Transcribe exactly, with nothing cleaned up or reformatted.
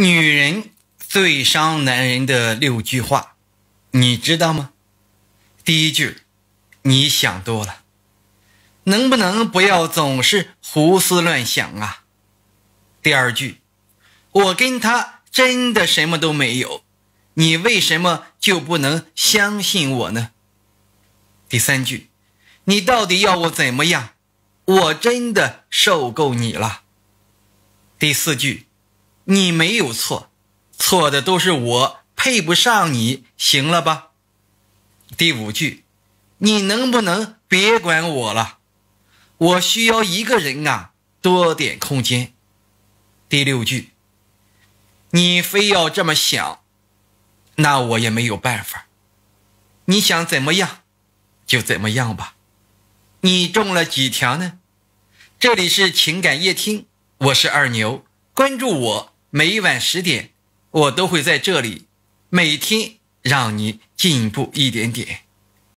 女人最伤男人的六句话，你知道吗？第一句，你想多了。能不能不要总是胡思乱想啊？第二句，我跟他真的什么都没有，你为什么就不能相信我呢？第三句，你到底要我怎么样？我真的受够你了。第四句，你没有错，错的都是我配不上你，行了吧？第五句，你能不能别管我了？我需要一个人啊，多点空间。第六句，你非要这么想，那我也没有办法。你想怎么样，就怎么样吧。你中了几条呢？这里是情感夜听，我是二牛。关注我，每晚十点，我都会在这里，每天让你进步一点点。